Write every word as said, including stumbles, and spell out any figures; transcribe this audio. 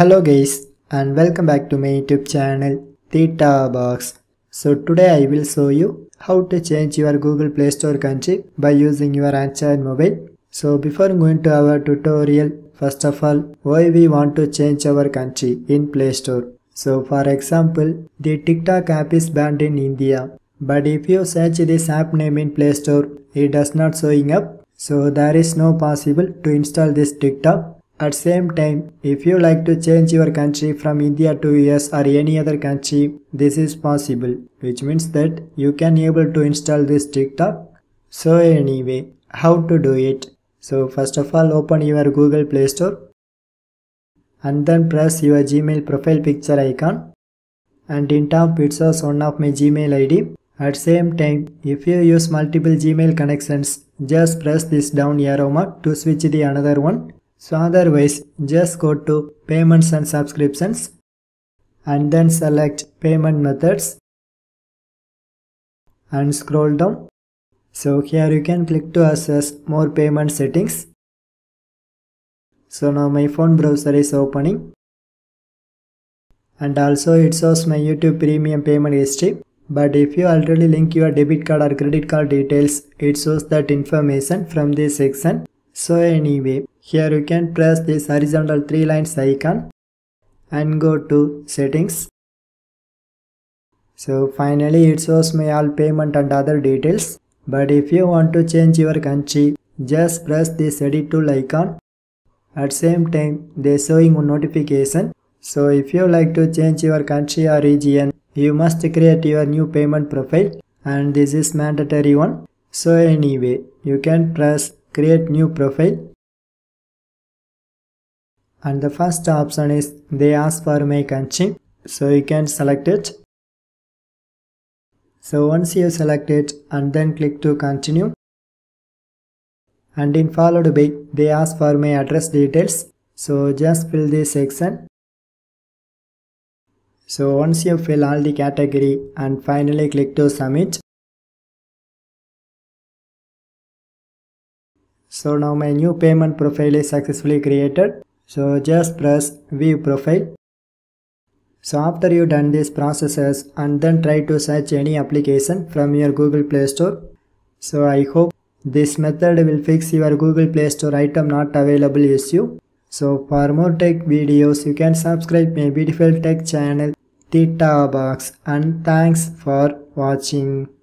Hello guys, and welcome back to my YouTube channel Theta Box. So today I will show you how to change your Google Play Store country by using your Android mobile. So before going to our tutorial, first of all, why we want to change our country in Play Store. So for example, the TikTok app is banned in India, but if you search this app name in Play Store, it does not showing up. So there is no possible to install this TikTok. At same time, if you like to change your country from India to U S or any other country, this is possible, which means that you can able to install this TikTok. So anyway, how to do it? So first of all, open your Google Play Store and then press your Gmail profile picture icon, and in top it shows one of my Gmail I D. At same time, if you use multiple Gmail connections, just press this down arrow mark to switch the another one. So otherwise, just go to payments and subscriptions and then select payment methods and scroll down. So here you can click to access more payment settings. So now my phone browser is opening, and also it shows my YouTube premium payment history. But if you already link your debit card or credit card details, it shows that information from this section. So anyway, here you can press this horizontal three lines icon and go to settings. So finally it shows me all payment and other details. But if you want to change your country, just press this edit tool icon. At same time, they are showing a notification. So if you like to change your country or region, you must create your new payment profile, and this is mandatory one. So anyway, you can press create new profile. And the first option is they ask for my country, so you can select it. So once you select it and then click to continue, and in followed by they ask for my address details, so just fill this section. So once you fill all the category and finally click to submit. So now my new payment profile is successfully created. So just press view profile. So after you done these processes, and then try to search any application from your Google Play Store. So I hope this method will fix your Google Play Store item not available issue. So for more tech videos, you can subscribe my beautiful tech channel Theta Box, and thanks for watching.